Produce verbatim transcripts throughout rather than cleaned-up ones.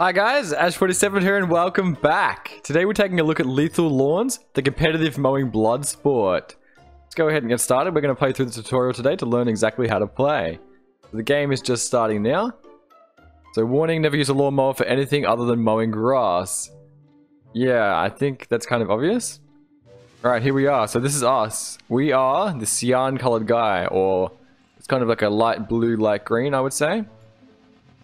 Hi guys, Ash forty-seven here and welcome back. Today we're taking a look at Lethal Lawns, the competitive mowing blood sport. Let's go ahead and get started. We're going to play through the tutorial today to learn exactly how to play. The game is just starting now. So warning, never use a lawnmower for anything other than mowing grass. Yeah, I think that's kind of obvious. Alright, here we are. So this is us. We are the cyan coloured guy, or it's kind of like a light blue, light green, I would say.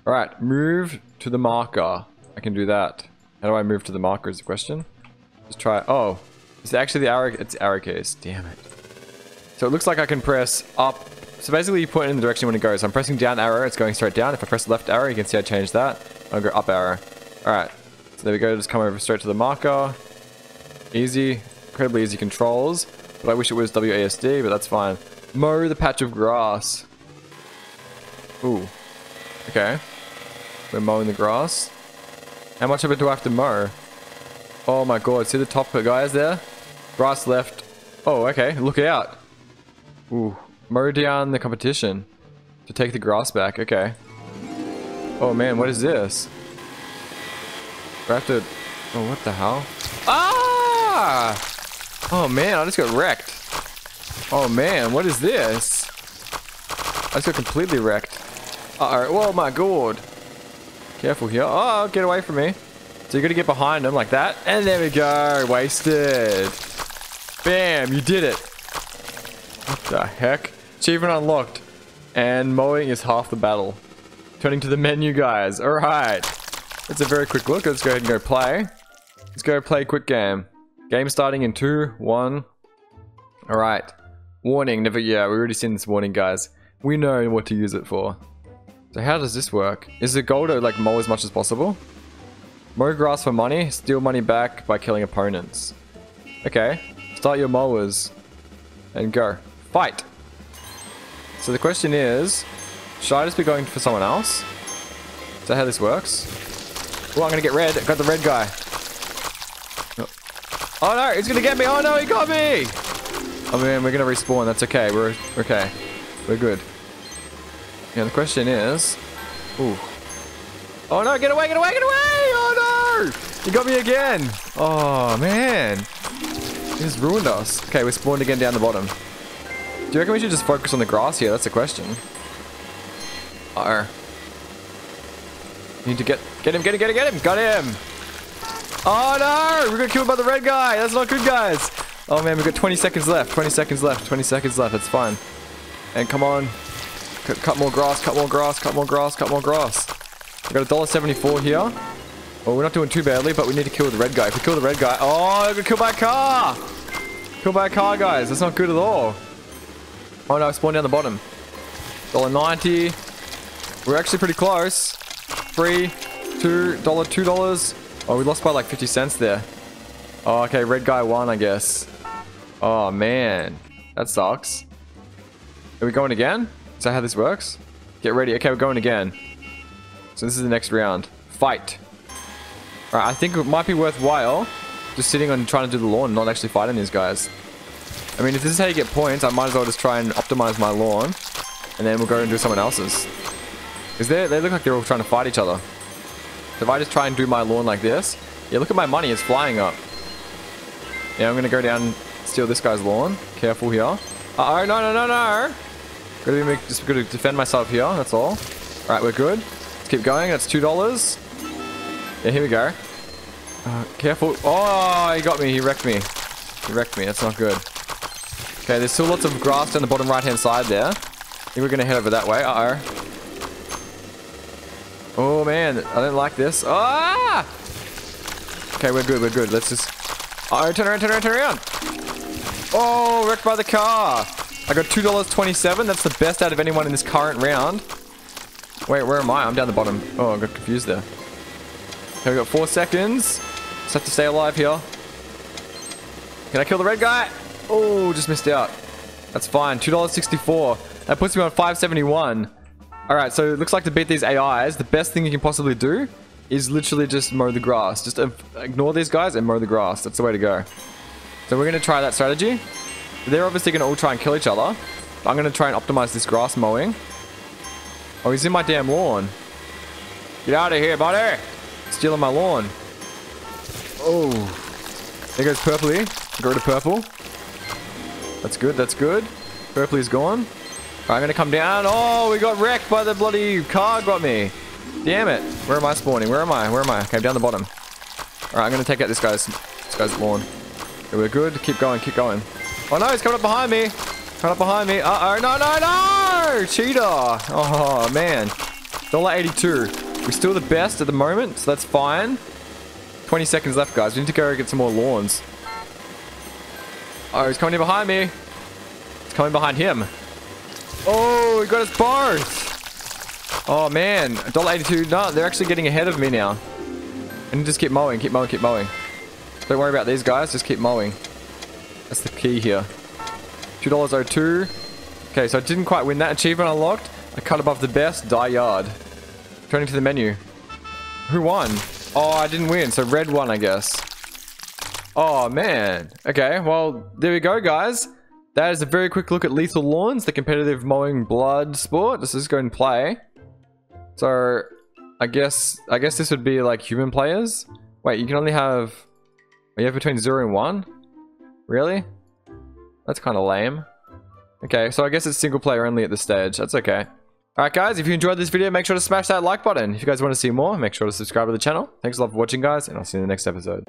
Alright, move to the marker. I can do that. How do I move to the marker is the question. Just try. Oh, it's actually the arrow. It's arrow keys. Damn it. So it looks like I can press up. So basically you point in the direction when it goes. I'm pressing down arrow. It's going straight down. If I press left arrow, you can see I changed that. I'll go up arrow. Alright. So there we go. Just come over straight to the marker. Easy. Incredibly easy controls. But I wish it was W A S D, but that's fine. Mow the patch of grass. Ooh. Okay. We're mowing the grass. How much of it do I have to mow? Oh my god, see the top guys there? Grass left. Oh, okay, look out. Ooh, mow down the competition to take the grass back, okay. Oh man, what is this? Do I have to... Oh, what the hell? Ah! Oh man, I just got wrecked. Oh man, what is this? I just got completely wrecked. Alright, oh my god. Careful here. Oh, get away from me. So you're going to get behind him like that. And there we go. Wasted. Bam. You did it. What the heck? Achievement unlocked. And mowing is half the battle. Turning to the menu, guys. All right. It's a very quick look. Let's go ahead and go play. Let's go play quick game. Game starting in two, one. All right. Warning. Never. Yeah, we've already seen this warning, guys. We know what to use it for. So how does this work? Is the goal to like mow as much as possible? Mow grass for money, steal money back by killing opponents. Okay, start your mowers and go. Fight! So the question is, should I just be going for someone else? Is that how this works? Oh, I'm gonna get red, I got the red guy. Oh no, he's gonna get me, oh no, he got me! Oh man, we're gonna respawn, that's okay, we're okay. We're good. Yeah, the question is... Ooh. Oh no, get away, get away, get away! Oh no! You got me again! Oh man! You just ruined us. Okay, we're spawned again down the bottom. Do you reckon we should just focus on the grass here? That's the question. Uh-oh. Need to get... Get him, get him, get him, get him! Got him! Oh no! We're gonna kill him by the red guy! That's not good, guys! Oh man, we've got twenty seconds left. twenty seconds left. twenty seconds left. That's fine. And come on. Cut more grass, cut more grass, cut more grass, cut more grass. We got a dollar seventy-four here. Well, we're not doing too badly, but we need to kill the red guy. If we kill the red guy... Oh, we're gonna kill by a car! Kill by a car, guys. That's not good at all. Oh, no, I spawned down the bottom. a dollar ninety. We're actually pretty close. Three, two, dollar, two dollars. Oh, we lost by like fifty cents there. Oh, okay, red guy won, I guess. Oh, man. That sucks. Are we going again? Is that how this works? Get ready. Okay, we're going again. So this is the next round. Fight. Alright, I think it might be worthwhile just sitting on trying to do the lawn and not actually fighting these guys. I mean, if this is how you get points, I might as well just try and optimize my lawn. And then we'll go and do someone else's. Because they look like they're all trying to fight each other. So if I just try and do my lawn like this... Yeah, look at my money. It's flying up. Yeah, I'm going to go down and steal this guy's lawn. Careful here. Uh-oh, no, no, no, no! Gotta be just gonna defend myself here, that's all. Alright, we're good. Let's keep going, that's two dollars. Yeah, here we go. Uh, careful. Oh, he got me, he wrecked me. He wrecked me, that's not good. Okay, there's still lots of grass down the bottom right hand side there. I think we're gonna head over that way. Uh-oh. Oh man, I don't like this. Ah! Okay, we're good, we're good. Let's just... Oh, turn around, turn around, turn around! Oh, wrecked by the car! I got two dollars twenty-seven. That's the best out of anyone in this current round. Wait, where am I? I'm down the bottom. Oh, I got confused there. Okay, we got four seconds. Just have to stay alive here. Can I kill the red guy? Oh, just missed out. That's fine. two dollars sixty-four. That puts me on five seventy-one. All right, so it looks like to beat these A Is, the best thing you can possibly do is literally just mow the grass. Just ignore these guys and mow the grass. That's the way to go. So we're going to try that strategy. They're obviously going to all try and kill each other. I'm going to try and optimize this grass mowing. Oh, he's in my damn lawn. Get out of here, buddy. stealing my lawn. Oh. There goes Purpley. Go to Purple. That's good, that's good. Purpley's gone. Alright, I'm gonna come down. Oh, we got wrecked by the bloody car got me. Damn it. Where am I spawning? Where am I? Where am I? Okay, down the bottom. Alright, I'm gonna take out this guy's this guy's lawn. Okay, we're good. Keep going, keep going. Oh no, he's coming up behind me. Coming up behind me. Uh-oh, no, no, no! Cheetah! Oh man. dollar eighty-two. We're still the best at the moment, so that's fine. twenty seconds left, guys. We need to go get some more lawns. Oh, he's coming in behind me. He's coming behind him. Oh, he got us both. Oh, man. dollar eighty-two. No, they're actually getting ahead of me now. And just keep mowing, keep mowing, keep mowing. Don't worry about these guys. Just keep mowing. That's the key here. two dollars oh two. Okay, so I didn't quite win that achievement unlocked. I cut above the best. Die yard. Turning to the menu. Who won? Oh, I didn't win. So red won, I guess. Oh, man. Okay, well, there we go, guys. That is a very quick look at Lethal Lawns, the competitive mowing blood sport. Let's just go and play. So, I guess I guess this would be like human players. Wait, you can only have... You have between zero and one? Really? That's kind of lame. Okay, so I guess it's single player only at this stage. That's okay. Alright guys, if you enjoyed this video, make sure to smash that like button. If you guys want to see more, make sure to subscribe to the channel. Thanks a lot for watching, guys, and I'll see you in the next episode.